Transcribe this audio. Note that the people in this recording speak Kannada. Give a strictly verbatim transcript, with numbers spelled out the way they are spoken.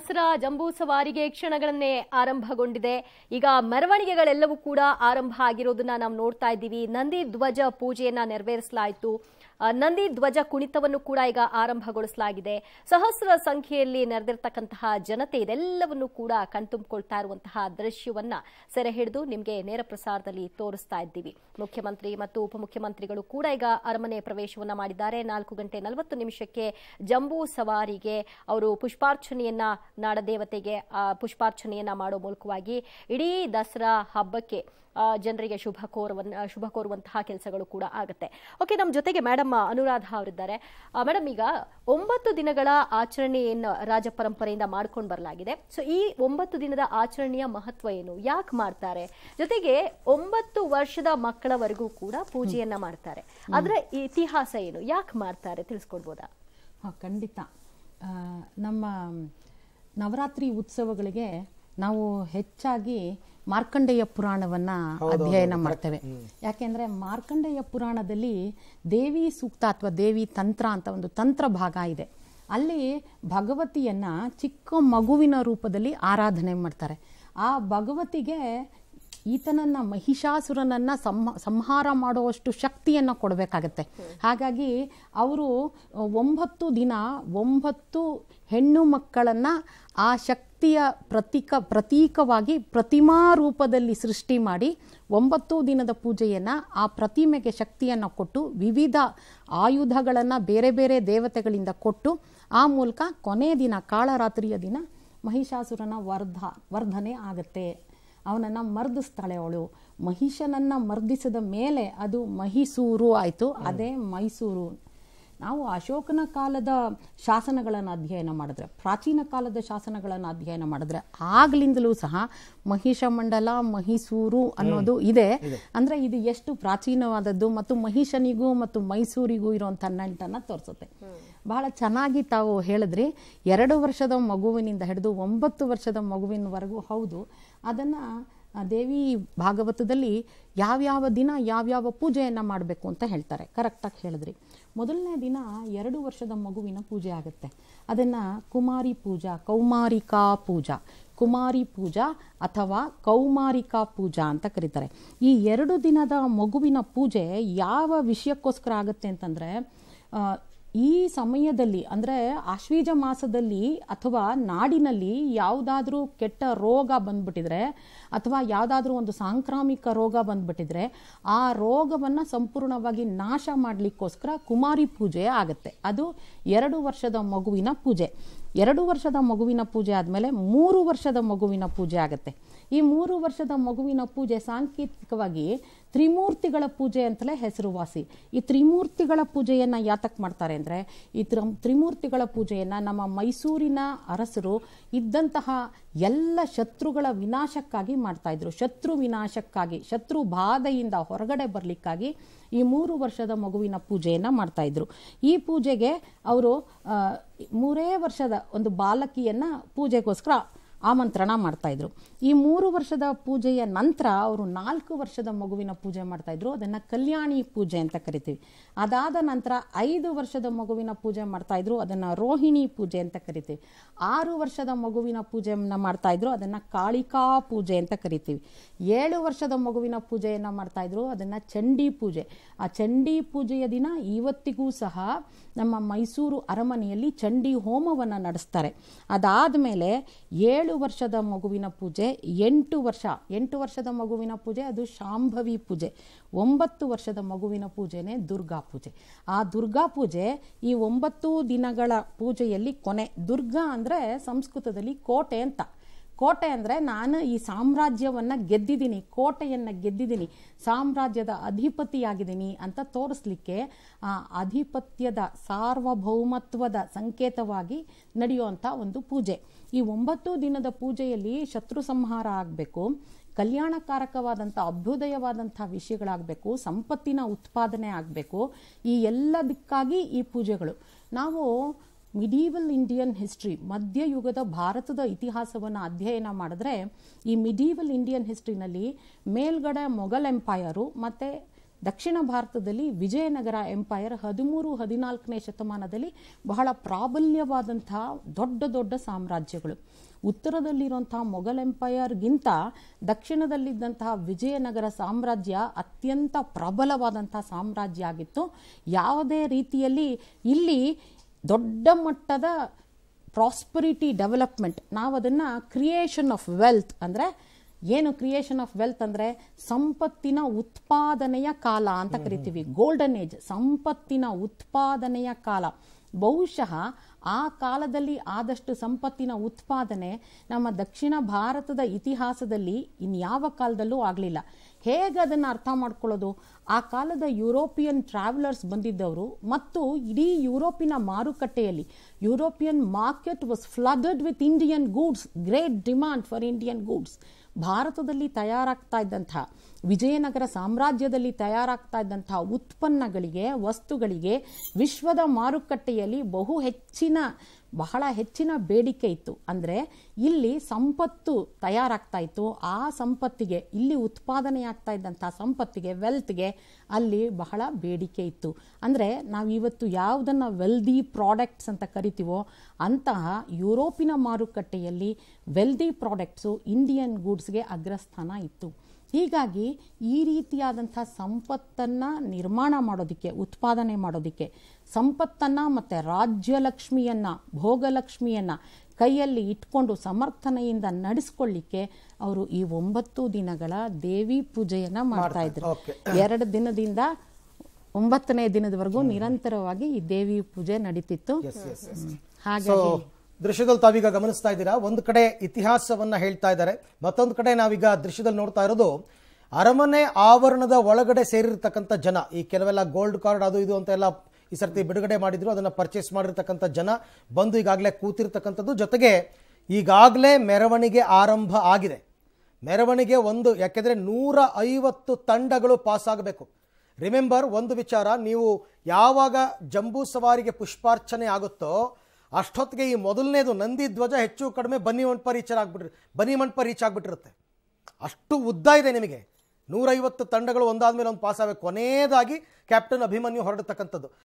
ದಸರಾ ಜಂಬೂ ಸವಾರಿಗೆ ಕ್ಷಣಗಳನ್ನೇ ಆರಂಭಗೊಂಡಿದೆ। ಈಗ ಮೆರವಣಿಗೆಗಳೆಲ್ಲವೂ ಕೂಡ ಆರಂಭ ಆಗಿರೋದನ್ನ ನಾವು ನೋಡ್ತಾ ಇದ್ದೀವಿ। ನಂದಿ ಧ್ವಜ ಪೂಜೆಯನ್ನ ನೆರವೇರಿಸಲಾಯಿತು, ನಂದಿ ಧ್ವಜ ಕುಣಿತವನ್ನು ಕೂಡ ಈಗ ಆರಂಭಗೊಳಿಸಲಾಗಿದೆ। ಸಹಸ್ರ ಸಂಖ್ಯೆಯಲ್ಲಿ ನೆರೆದಿರತಕ್ಕಂತಹ ಜನತೆ ಇದೆಲ್ಲವನ್ನು ಕೂಡ ಕಣ್ತುಂಬಿಕೊಳ್ತಾ ಇರುವಂತಹ ದೃಶ್ಯವನ್ನ ಸೆರೆ ಹಿಡಿದು ನಿಮಗೆ ನೇರ ಪ್ರಸಾರದಲ್ಲಿ ತೋರಿಸ್ತಾ ಇದ್ದೀವಿ। ಮುಖ್ಯಮಂತ್ರಿ ಮತ್ತು ಉಪಮುಖ್ಯಮಂತ್ರಿಗಳು ಕೂಡ ಈಗ ಅರಮನೆ ಪ್ರವೇಶವನ್ನ ಮಾಡಿದ್ದಾರೆ। ನಾಲ್ಕು ಗಂಟೆ ನಲವತ್ತು ನಿಮಿಷಕ್ಕೆ ಜಂಬೂ ಸವಾರಿಗೆ ಅವರು ಪುಷ್ಪಾರ್ಚನೆಯನ್ನ ನಾಡದೇವತೆಗೆ ಪುಷ್ಪಾರ್ಚನೆಯನ್ನ ಮಾಡೋ ಮೂಲಕವಾಗಿ ಇಡೀ ದಸರಾ ಹಬ್ಬಕ್ಕೆ ಜನರಿಗೆ ಶುಭ ಕೋರುವ ಶುಭ ಕೋರುವಂತಹ ಕೆಲಸಗಳು ಕೂಡ ಆಗುತ್ತೆ। ಓಕೆ, ನಮ್ಮ ಜೊತೆಗೆ ಮೇಡಮ್ ಅನುರಾಧ ಅವರಿದ್ದಾರೆ। ಮೇಡಮ್, ಈಗ ಒಂಬತ್ತು ದಿನಗಳ ಆಚರಣೆಯನ್ನು ರಾಜ ಪರಂಪರೆಯಿಂದ ಮಾಡ್ಕೊಂಡು ಬರಲಾಗಿದೆ। ಸೊ ಈ ಒಂಬತ್ತು ದಿನದ ಆಚರಣೆಯ ಮಹತ್ವ ಏನು, ಯಾಕೆ ಮಾಡ್ತಾರೆ, ಜೊತೆಗೆ ಒಂಬತ್ತು ವರ್ಷದ ಮಕ್ಕಳವರೆಗೂ ಕೂಡ ಪೂಜೆಯನ್ನ ಮಾಡ್ತಾರೆ, ಅದರ ಇತಿಹಾಸ ಏನು, ಯಾಕೆ ಮಾಡ್ತಾರೆ ತಿಳಿಸ್ಕೊಡ್ಬೋದಾ? ಹಾಂ, ಖಂಡಿತ. ನಮ್ಮ ನವರಾತ್ರಿ ಉತ್ಸವಗಳಿಗೆ ನಾವು ಹೆಚ್ಚಾಗಿ ಮಾರ್ಕಂಡೇಯ ಪುರಾಣವನ್ನ ಅಧ್ಯಯನ ಮಾಡ್ತೇವೆ। ಯಾಕೆಂದ್ರೆ ಮಾರ್ಕಂಡೇಯ ಪುರಾಣದಲ್ಲಿ ದೇವಿ ಸೂಕ್ತ ಅಥವಾ ದೇವಿ ತಂತ್ರ ಅಂತ ಒಂದು ತಂತ್ರ ಭಾಗ ಇದೆ। ಅಲ್ಲಿ ಭಗವತಿಯನ್ನ ಚಿಕ್ಕ ಮಗುವಿನ ರೂಪದಲ್ಲಿ ಆರಾಧನೆ ಮಾಡ್ತಾರೆ। ಆ ಭಗವತಿಗೆ ಈತನನ್ನ ಮಹಿಷಾಸುರನನ್ನ ಸಂಹ ಸಂಹಾರ ಮಾಡುವಷ್ಟು ಶಕ್ತಿಯನ್ನು ಕೊಡಬೇಕಾಗತ್ತೆ। ಹಾಗಾಗಿ ಅವರು ಒಂಬತ್ತು ದಿನ ಒಂಬತ್ತು ಹೆಣ್ಣು ಮಕ್ಕಳನ್ನು ಆ ಶಕ್ತಿಯ ಪ್ರತೀಕ ಪ್ರತೀಕವಾಗಿ ಪ್ರತಿಮಾ ರೂಪದಲ್ಲಿ ಸೃಷ್ಟಿ ಮಾಡಿ ಒಂಬತ್ತು ದಿನದ ಪೂಜೆಯನ್ನು ಆ ಪ್ರತಿಮೆಗೆ ಶಕ್ತಿಯನ್ನು ಕೊಟ್ಟು ವಿವಿಧ ಆಯುಧಗಳನ್ನು ಬೇರೆ ಬೇರೆ ದೇವತೆಗಳಿಂದ ಕೊಟ್ಟು ಆ ಮೂಲಕ ಕೊನೆಯ ದಿನ ಕಾಳರಾತ್ರಿಯ ದಿನ ಮಹಿಷಾಸುರನ ವರ್ಧ ವರ್ಧನೆ ಆಗುತ್ತೆ, ಅವನನ್ನು ಮರ್ದಿಸ್ತಾಳೆ ಅವಳು। ಮಹಿಷನನ್ನು ಮರ್ದಿಸಿದ ಮೇಲೆ ಅದು ಮಹಿಸೂರು ಆಯಿತು, ಅದೇ ಮೈಸೂರು। ನಾವು ಅಶೋಕನ ಕಾಲದ ಶಾಸನಗಳನ್ನು ಅಧ್ಯಯನ ಮಾಡಿದ್ರೆ, ಪ್ರಾಚೀನ ಕಾಲದ ಶಾಸನಗಳನ್ನು ಅಧ್ಯಯನ ಮಾಡಿದ್ರೆ ಆಗ್ಲಿಂದಲೂ ಸಹ ಮಹಿಷಮಂಡಲ ಮಹಿಸೂರು ಅನ್ನೋದು ಇದೆ। ಅಂದರೆ ಇದು ಎಷ್ಟು ಪ್ರಾಚೀನವಾದದ್ದು ಮತ್ತು ಮಹಿಷನಿಗೂ ಮತ್ತು ಮೈಸೂರಿಗೂ ಇರುವಂಥ ನಂಟನ್ನು ತೋರಿಸುತ್ತೆ। ಬಹಳ ಚೆನ್ನಾಗಿ ತಾವು ಹೇಳಿದ್ರಿ, ಎರಡು ವರ್ಷದ ಮಗುವಿನಿಂದ ಹಿಡಿದು ಒಂಬತ್ತು ವರ್ಷದ ಮಗುವಿನವರೆಗೂ। ಹೌದು, ಅದನ್ನು ದೇವಿ ಭಾಗವತದಲ್ಲಿ ಯಾವ್ಯಾವ ದಿನ ಯಾವ್ಯಾವ ಪೂಜೆಯನ್ನು ಮಾಡಬೇಕು ಅಂತ ಹೇಳ್ತಾರೆ, ಕರೆಕ್ಟಾಗಿ ಹೇಳಿದ್ರಿ। ಮೊದಲನೇ ದಿನ ಎರಡು ವರ್ಷದ ಮಗುವಿನ ಪೂಜೆ ಆಗುತ್ತೆ, ಅದನ್ನು ಕುಮಾರಿ ಪೂಜಾ, ಕೌಮಾರಿಕಾ ಪೂಜಾ, ಕುಮಾರಿ ಪೂಜಾ ಅಥವಾ ಕೌಮಾರಿಕಾ ಪೂಜಾ ಅಂತ ಕರೀತಾರೆ। ಈ ಎರಡು ದಿನದ ಮಗುವಿನ ಪೂಜೆ ಯಾವ ವಿಷಯಕ್ಕೋಸ್ಕರ ಆಗುತ್ತೆ ಅಂತಂದರೆ, ಈ ಸಮಯದಲ್ಲಿ ಅಂದರೆ ಆಶ್ವೀಜ ಮಾಸದಲ್ಲಿ ಅಥವಾ ನಾಡಿನಲ್ಲಿ ಯಾವುದಾದ್ರೂ ಕೆಟ್ಟ ರೋಗ ಬಂದ್ಬಿಟ್ಟಿದ್ರೆ ಅಥವಾ ಯಾವುದಾದ್ರೂ ಒಂದು ಸಾಂಕ್ರಾಮಿಕ ರೋಗ ಬಂದ್ಬಿಟ್ಟಿದ್ರೆ ಆ ರೋಗವನ್ನು ಸಂಪೂರ್ಣವಾಗಿ ನಾಶ ಮಾಡಲಿಕ್ಕೋಸ್ಕರ ಕುಮಾರಿ ಪೂಜೆ ಆಗುತ್ತೆ। ಅದು ಎರಡು ವರ್ಷದ ಮಗುವಿನ ಪೂಜೆ। ಎರಡು ವರ್ಷದ ಮಗುವಿನ ಪೂಜೆ ಆದಮೇಲೆ ಮೂರು ವರ್ಷದ ಮಗುವಿನ ಪೂಜೆ ಆಗುತ್ತೆ। ಈ ಮೂರು ವರ್ಷದ ಮಗುವಿನ ಪೂಜೆ ಸಾಂಕೇತಿಕವಾಗಿ ತ್ರಿಮೂರ್ತಿಗಳ ಪೂಜೆ ಅಂತಲೇ ಹೆಸರುವಾಸಿ। ಈ ತ್ರಿಮೂರ್ತಿಗಳ ಪೂಜೆಯನ್ನು ಯಾತಕ್ಕೆ ಮಾಡ್ತಾರೆ ಅಂದರೆ, ಈ ತ್ರ ತ್ರಿಮೂರ್ತಿಗಳ ಪೂಜೆಯನ್ನು ನಮ್ಮ ಮೈಸೂರಿನ ಅರಸರು ಇದ್ದಂತಹ ಎಲ್ಲ ಶತ್ರುಗಳ ವಿನಾಶಕ್ಕಾಗಿ ಮಾಡ್ತಾಯಿದ್ರು, ಶತ್ರು ವಿನಾಶಕ್ಕಾಗಿ, ಶತ್ರು ಬಾಧೆಯಿಂದ ಹೊರಗಡೆ ಬರಲಿಕ್ಕಾಗಿ ಈ ಮೂರು ವರ್ಷದ ಮಗುವಿನ ಪೂಜೆಯನ್ನು ಮಾಡ್ತಾಯಿದ್ರು। ಈ ಪೂಜೆಗೆ ಅವರು ಮೂರೇ ವರ್ಷದ ಒಂದು ಬಾಲಕಿಯನ್ನು ಪೂಜೆಗೋಸ್ಕರ ಆಮಂತ್ರಣ ಮಾಡ್ತಾಯಿದ್ರು। ಈ ಮೂರು ವರ್ಷದ ಪೂಜೆಯ ನಂತರ ಅವರು ನಾಲ್ಕು ವರ್ಷದ ಮಗುವಿನ ಪೂಜೆ ಮಾಡ್ತಾಯಿದ್ರು, ಅದನ್ನು ಕಲ್ಯಾಣಿ ಪೂಜೆ ಅಂತ ಕರಿತೀವಿ। ಅದಾದ ನಂತರ ಐದು ವರ್ಷದ ಮಗುವಿನ ಪೂಜೆ ಮಾಡ್ತಾಯಿದ್ರು, ಅದನ್ನು ರೋಹಿಣಿ ಪೂಜೆ ಅಂತ ಕರಿತೀವಿ। ಆರು ವರ್ಷದ ಮಗುವಿನ ಪೂಜೆಯನ್ನು ಮಾಡ್ತಾಯಿದ್ರು, ಅದನ್ನು ಕಾಳಿಕಾ ಪೂಜೆ ಅಂತ ಕರಿತೀವಿ। ಏಳು ವರ್ಷದ ಮಗುವಿನ ಪೂಜೆಯನ್ನು ಮಾಡ್ತಾಯಿದ್ರು, ಅದನ್ನು ಚಂಡಿ ಪೂಜೆ। ಆ ಚಂಡಿ ಪೂಜೆಯ ದಿನ ಇವತ್ತಿಗೂ ಸಹ ನಮ್ಮ ಮೈಸೂರು ಅರಮನೆಯಲ್ಲಿ ಚಂಡಿ ಹೋಮವನ್ನು ನಡೆಸ್ತಾರೆ। ಅದಾದ ಮೇಲೆ ಏಳು ಏಳು ವರ್ಷದ ಮಗುವಿನ ಪೂಜೆ, ಎಂಟು ವರ್ಷ ಎಂಟು ವರ್ಷದ ಮಗುವಿನ ಪೂಜೆ ಅದು ಶಾಂಭವಿ ಪೂಜೆ, ಒಂಬತ್ತು ವರ್ಷದ ಮಗುವಿನ ಪೂಜೆನೇ ದುರ್ಗಾ ಪೂಜೆ। ಆ ದುರ್ಗಾ ಪೂಜೆ ಈ ಒಂಬತ್ತು ದಿನಗಳ ಪೂಜೆಯಲ್ಲಿ ಕೊನೆ। ದುರ್ಗಾ ಅಂದರೆ ಸಂಸ್ಕೃತದಲ್ಲಿ ಕೋಟೆ ಅಂತ, ಕೋಟೆ ಅಂದರೆ ನಾನು ಈ ಸಾಮ್ರಾಜ್ಯವನ್ನು ಗೆದ್ದಿದ್ದೀನಿ, ಕೋಟೆಯನ್ನು ಗೆದ್ದಿದ್ದೀನಿ, ಸಾಮ್ರಾಜ್ಯದ ಅಧಿಪತಿಯಾಗಿದ್ದೀನಿ ಅಂತ ತೋರಿಸ್ಲಿಕ್ಕೆ ಆ ಅಧಿಪತ್ಯದ ಸಾರ್ವಭೌಮತ್ವದ ಸಂಕೇತವಾಗಿ ನಡೆಯುವಂಥ ಒಂದು ಪೂಜೆ। ಈ ಒಂಬತ್ತು ದಿನದ ಪೂಜೆಯಲ್ಲಿ ಶತ್ರು ಸಂಹಾರ ಆಗಬೇಕು, ಕಲ್ಯಾಣಕಾರಕವಾದಂಥ ಅಭ್ಯುದಯವಾದಂಥ ವಿಷಯಗಳಾಗಬೇಕು, ಸಂಪತ್ತಿನ ಉತ್ಪಾದನೆ ಆಗಬೇಕು, ಈ ಎಲ್ಲದಕ್ಕಾಗಿ ಈ ಪೂಜೆಗಳು। ನಾವು ಮಿಡೀವಲ್ ಇಂಡಿಯನ್ ಹಿಸ್ಟ್ರಿ, ಮಧ್ಯಯುಗದ ಭಾರತದ ಇತಿಹಾಸವನ್ನು ಅಧ್ಯಯನ ಮಾಡಿದ್ರೆ ಈ ಮಿಡೀವಲ್ ಇಂಡಿಯನ್ ಹಿಸ್ಟ್ರಿನಲ್ಲಿ ಮೇಲ್ಗಡೆ ಮೊಘಲ್ ಎಂಪೈರು ಮತ್ತು ದಕ್ಷಿಣ ಭಾರತದಲ್ಲಿ ವಿಜಯನಗರ ಎಂಪೈರ್ ಹದಿಮೂರು ಹದಿನಾಲ್ಕನೇ ಶತಮಾನದಲ್ಲಿ ಬಹಳ ಪ್ರಾಬಲ್ಯವಾದಂತ ದೊಡ್ಡ ದೊಡ್ಡ ಸಾಮ್ರಾಜ್ಯಗಳು. ಉತ್ತರದಲ್ಲಿರುವಂತ ಮೊಘಲ್ ಎಂಪೈರ್ ಗಿಂತ ದಕ್ಷಿಣದಲ್ಲಿದ್ದಂತ ವಿಜಯನಗರ ಸಾಮ್ರಾಜ್ಯ ಅತ್ಯಂತ ಪ್ರಬಲವಾದಂತ ಸಾಮ್ರಾಜ್ಯ ಆಗಿತ್ತು. ಯಾವುದೇ ರೀತಿಯಲ್ಲಿ ಇಲ್ಲಿ ದೊಡ್ಡ ಮಟ್ಟದ ಪ್ರಾಸ್ಪರಿಟಿ ಡೆವಲಪ್ಮೆಂಟ್, ನಾವು ಅದನ್ನ ಕ್ರಿಯೇಷನ್ ಆಫ್ ವೆಲ್ತ್ ಅಂದ್ರೆ ಏನು, ಕ್ರಿಯೇಷನ್ ಆಫ್ ವೆಲ್ತ್ ಅಂದ್ರೆ ಸಂಪತ್ತಿನ ಉತ್ಪಾದನೆಯ ಕಾಲ ಅಂತ ಕರಿತೀವಿ. ಗೋಲ್ಡನ್ ಏಜ್, ಸಂಪತ್ತಿನ ಉತ್ಪಾದನೆಯ ಕಾಲ. ಬಹುಶಃ ಆ ಕಾಲದಲ್ಲಿ ಆದಷ್ಟು ಸಂಪತ್ತಿನ ಉತ್ಪಾದನೆ ನಮ್ಮ ದಕ್ಷಿಣ ಭಾರತದ ಇತಿಹಾಸದಲ್ಲಿ ಇನ್ಯಾವ ಕಾಲದಲ್ಲೂ ಆಗಲಿಲ್ಲ. ಹೇಗೆ ಅದನ್ನು ಅರ್ಥ ಮಾಡ್ಕೊಳ್ಳೋದು? ಆ ಕಾಲದ ಯುರೋಪಿಯನ್ ಟ್ರಾವೆಲರ್ಸ್ ಬಂದಿದ್ದವರು ಮತ್ತು ಇಡೀ ಯುರೋಪಿನ ಮಾರುಕಟ್ಟೆಯಲ್ಲಿ European market was flooded with Indian goods, great demand for Indian goods. ಭಾರತದಲ್ಲಿ ತಯಾರಾಗ್ತಾ ಇದ್ದಂಥ, ವಿಜಯನಗರ ಸಾಮ್ರಾಜ್ಯದಲ್ಲಿ ತಯಾರಾಗ್ತಾ ಇದ್ದಂಥ ಉತ್ಪನ್ನಗಳಿಗೆ, ವಸ್ತುಗಳಿಗೆ ವಿಶ್ವದ ಮಾರುಕಟ್ಟೆಯಲ್ಲಿ ಬಹು ಹೆಚ್ಚಿನ, ಬಹಳ ಹೆಚ್ಚಿನ ಬೇಡಿಕೆ ಇತ್ತು. ಅಂದರೆ ಇಲ್ಲಿ ಸಂಪತ್ತು ತಯಾರಾಗ್ತಾ ಇತ್ತು. ಆ ಸಂಪತ್ತಿಗೆ, ಇಲ್ಲಿ ಉತ್ಪಾದನೆಯಾಗ್ತಾ ಇದ್ದಂಥ ಸಂಪತ್ತಿಗೆ, ವೆಲ್ತ್ಗೆ ಅಲ್ಲಿ ಬಹಳ ಬೇಡಿಕೆ ಇತ್ತು. ಅಂದರೆ ನಾವು ಇವತ್ತು ಯಾವುದನ್ನು ವೆಲ್ದಿ ಪ್ರಾಡಕ್ಟ್ಸ್ ಅಂತ ಕರಿತೀವೋ ಅಂತಹ ಯುರೋಪಿನ ಮಾರುಕಟ್ಟೆಯಲ್ಲಿ ವೆಲ್ದಿ ಪ್ರಾಡಕ್ಟ್ಸು ಇಂಡಿಯನ್ ಗೂಡ್ಸ್ಗೆ ಅಗ್ರಸ್ಥಾನ ಇತ್ತು. ಹೀಗಾಗಿ ಈ ರೀತಿಯಾದಂಥ ಸಂಪತ್ತನ್ನು ನಿರ್ಮಾಣ ಮಾಡೋದಕ್ಕೆ, ಉತ್ಪಾದನೆ ಮಾಡೋದಕ್ಕೆ, ಸಂಪತ್ತನ್ನು ಮತ್ತು ರಾಜ್ಯಲಕ್ಷ್ಮಿಯನ್ನು, ಭೋಗಲಕ್ಷ್ಮಿಯನ್ನು ಕೈಯಲ್ಲಿ ಇಟ್ಕೊಂಡು ಸಮರ್ಥನೆಯಿಂದ ನಡೆಸ್ಕೊಳ್ಳಿಕ್ಕೆ ಅವರು ಈ ಒಂಬತ್ತು ದಿನಗಳ ದೇವಿ ಪೂಜೆಯನ್ನು ಮಾಡ್ತಾ ಇದ್ರು. ಎರಡು ದಿನದಿಂದ ಒಂಬತ್ತನೇ ದಿನದವರೆಗೂ ನಿರಂತರವಾಗಿ ಈ ದೇವಿ ಪೂಜೆ ನಡೀತಿತ್ತು. ಹಾಗಾಗಿ ದೃಶ್ಯದಲ್ಲಿ ತಾವೀಗ ಗಮನಿಸ್ತಾ ಇದ್ದೀರಾ, ಒಂದು ಕಡೆ ಇತಿಹಾಸವನ್ನ ಹೇಳ್ತಾ ಇದ್ದಾರೆ, ಮತ್ತೊಂದು ಕಡೆ ನಾವೀಗ ದೃಶ್ಯದಲ್ಲಿ ನೋಡ್ತಾ ಇರೋದು ಅರಮನೆ ಆವರಣದ ಒಳಗಡೆ ಸೇರಿರ್ತಕ್ಕಂಥ ಜನ. ಈ ಕೆಲವೆಲ್ಲ ಗೋಲ್ಡ್ ಕಾರ್ಡ್ ಅದು ಇದು ಅಂತ ಎಲ್ಲ ಈ ಸರ್ತಿ ಬಿಡುಗಡೆ ಮಾಡಿದ್ರು, ಅದನ್ನ ಪರ್ಚೇಸ್ ಮಾಡಿರ್ತಕ್ಕಂಥ ಜನ ಬಂದು ಈಗಾಗಲೇ ಕೂತಿರ್ತಕ್ಕಂಥದ್ದು. ಜೊತೆಗೆ ಈಗಾಗಲೇ ಮೆರವಣಿಗೆ ಆರಂಭ ಆಗಿದೆ. ಮೆರವಣಿಗೆ ಒಂದು, ಯಾಕೆಂದರೆ ನೂರ ಐವತ್ತು ತಂಡಗಳು ಪಾಸಾಗಬೇಕು. ರಿಮೆಂಬರ್ ಒಂದು ವಿಚಾರ, ನೀವು ಯಾವಾಗ ಜಂಬೂ ಸವಾರಿಗೆ ಪುಷ್ಪಾರ್ಚನೆ ಆಗುತ್ತೋ ಅಷ್ಟೊತ್ತಿಗೆ ಈ ಮೊದಲನೇದು ನಂದಿ ಧ್ವಜ ಹೆಚ್ಚು ಕಡಿಮೆ ಬನ್ನಿ ಮಂಟಪ ರೀಚರ್ ಆಗ್ಬಿಟ್ರಿ ಬನ್ನಿ ಮಂಟಪ ರೀಚ್ ಆಗಿಬಿಟ್ಟಿರುತ್ತೆ. ಅಷ್ಟು ಉದ್ದ ಇದೆ ನಿಮಗೆ. ನೂರೈವತ್ತು ತಂಡಗಳು ಒಂದಾದ ಮೇಲೆ ಒಂದು ಪಾಸಾಗಬೇಕು. ಕೊನೆಯದಾಗಿ ಕ್ಯಾಪ್ಟನ್ ಅಭಿಮನ್ಯು ಹೊರಡತಕ್ಕಂಥದ್ದು.